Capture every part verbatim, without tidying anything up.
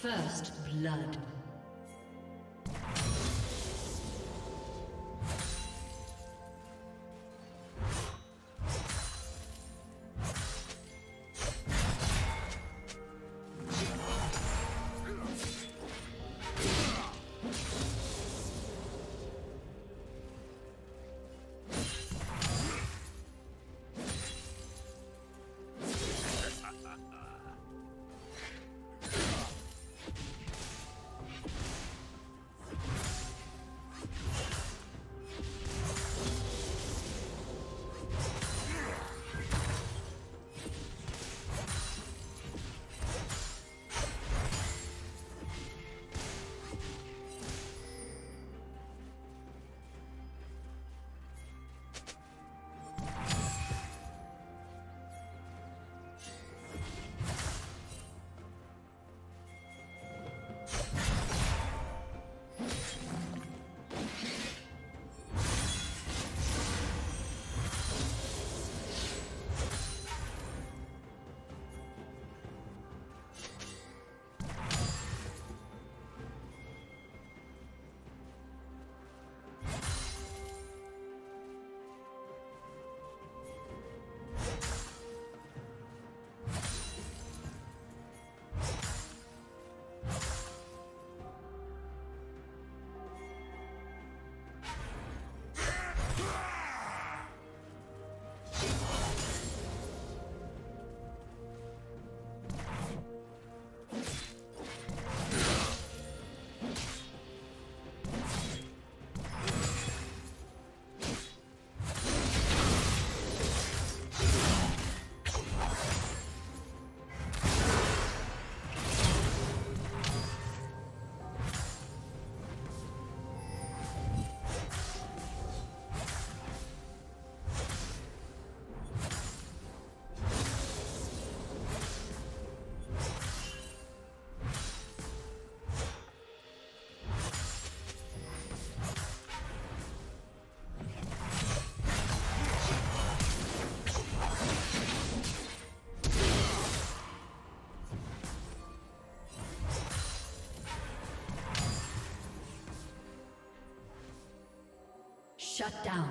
First blood. Shut down.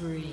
Breathe.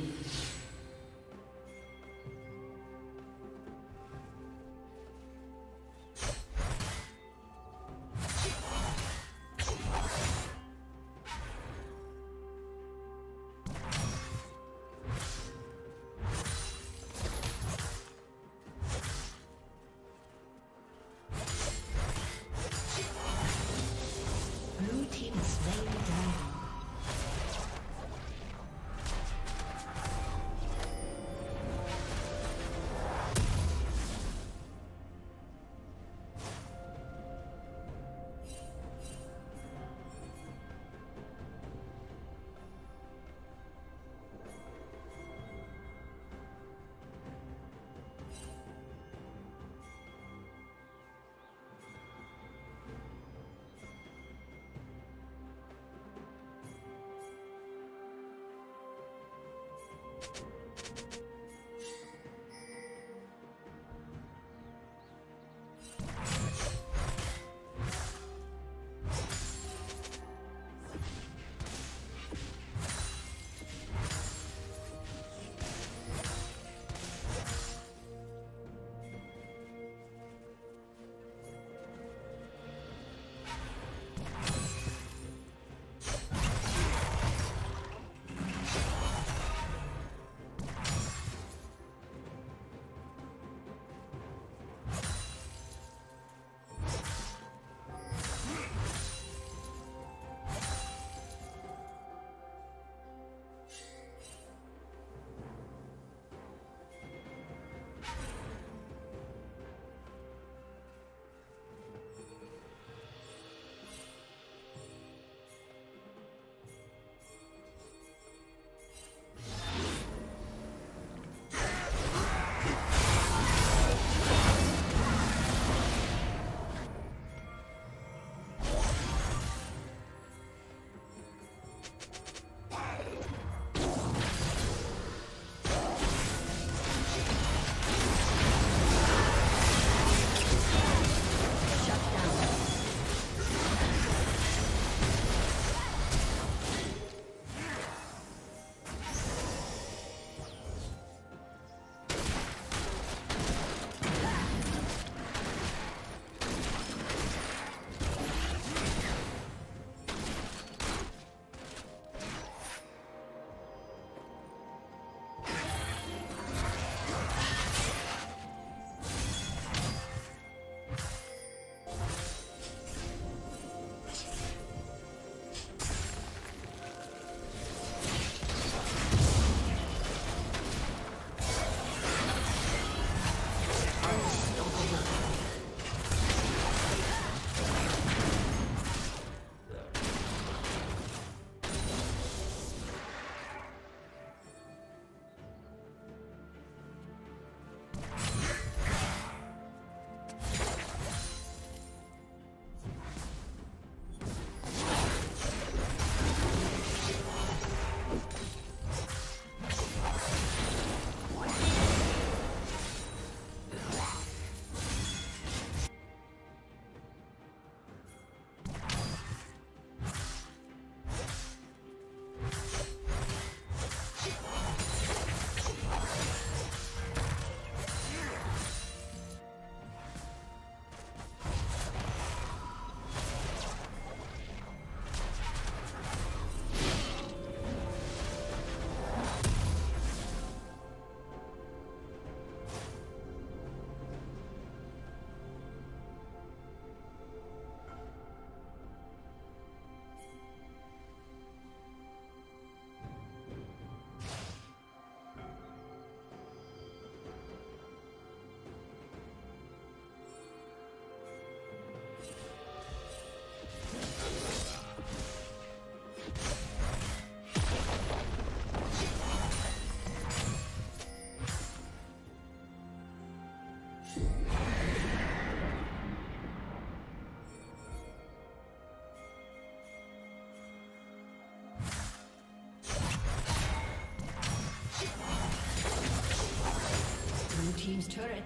Team's turret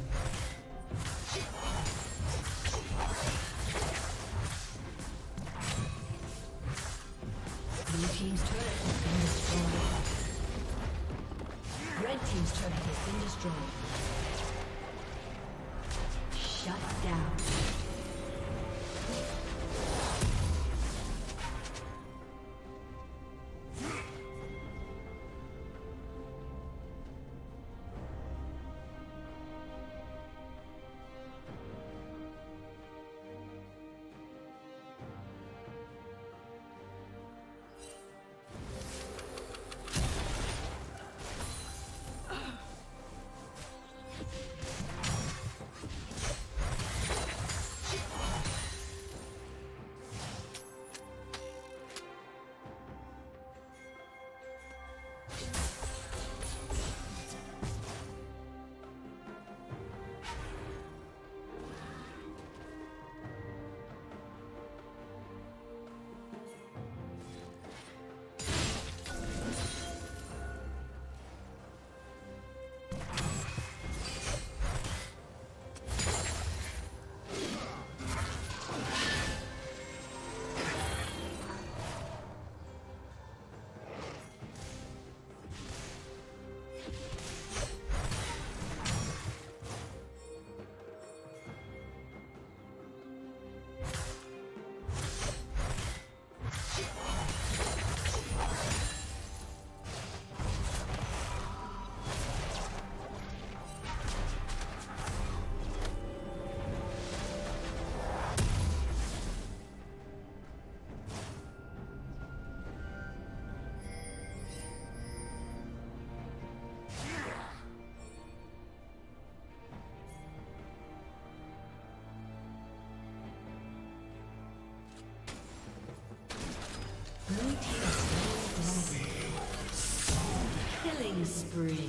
Blue team's turret has been destroyed. Red team's turret has been destroyed. Killing spree.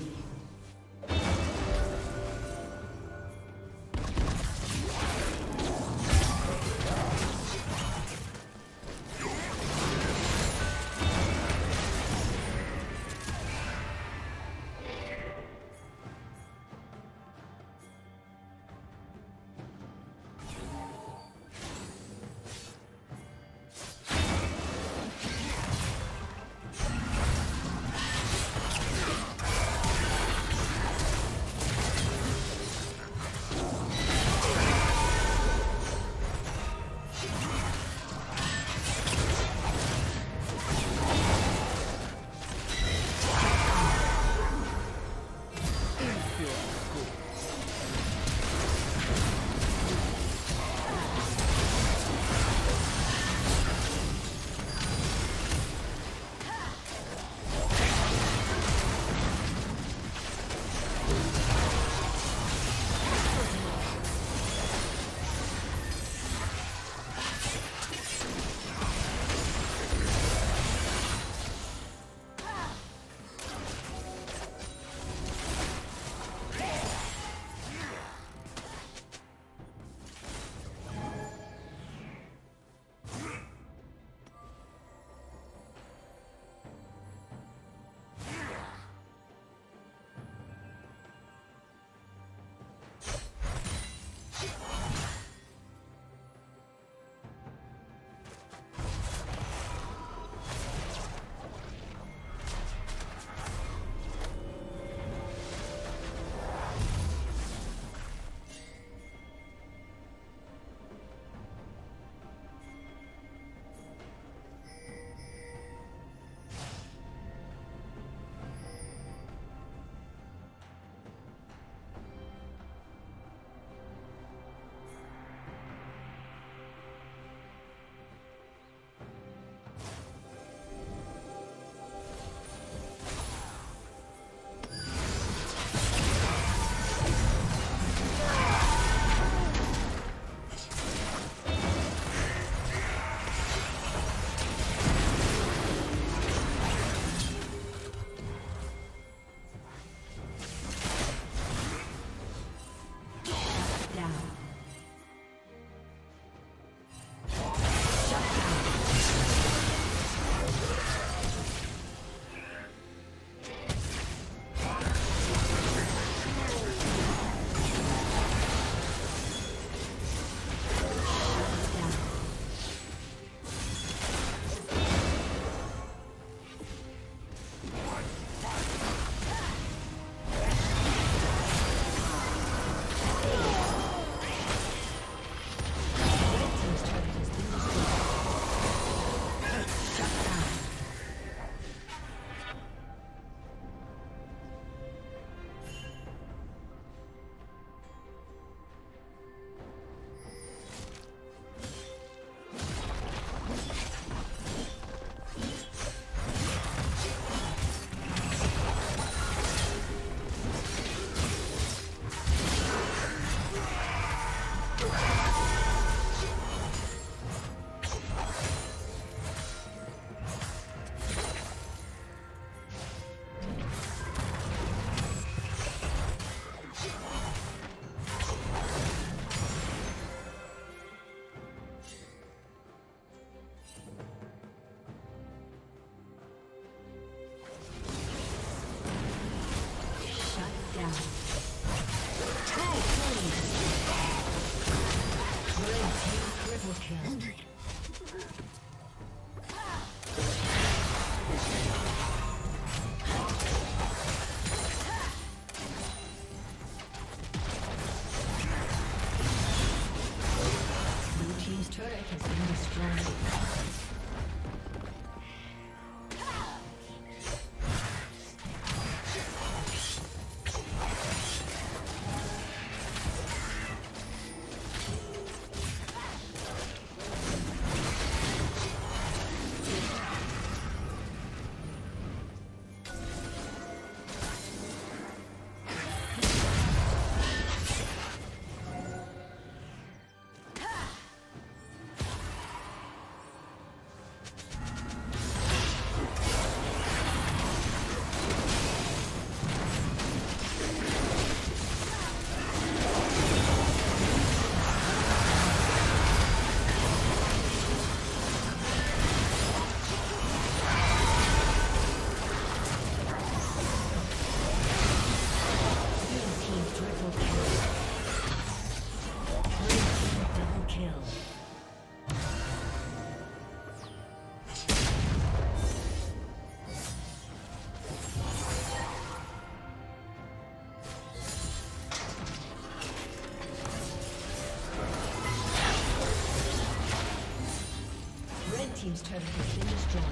team's turret has been destroyed.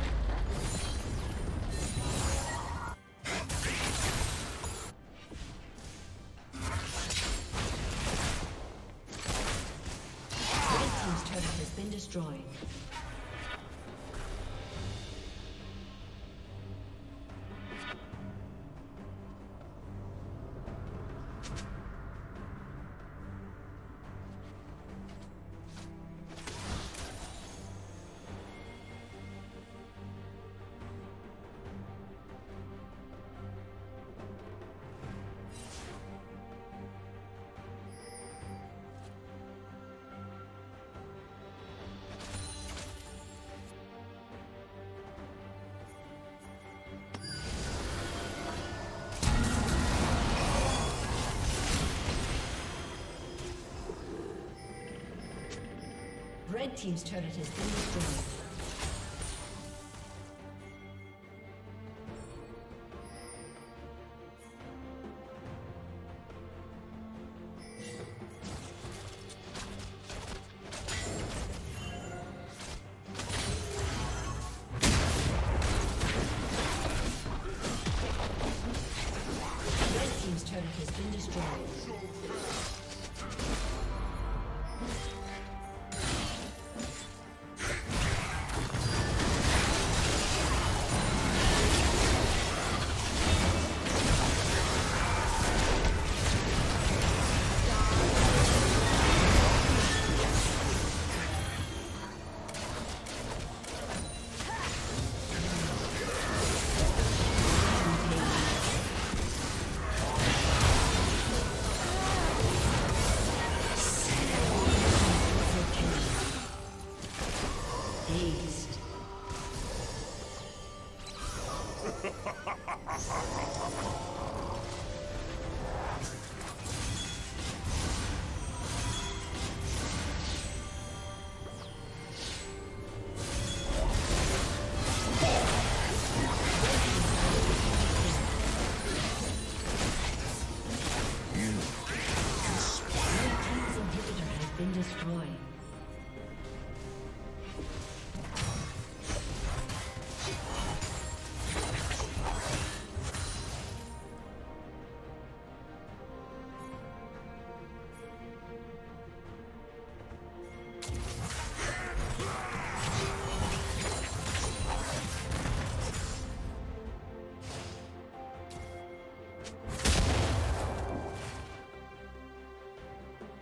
Red team's turret has been destroyed.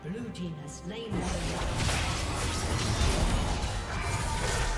Blue team has slain the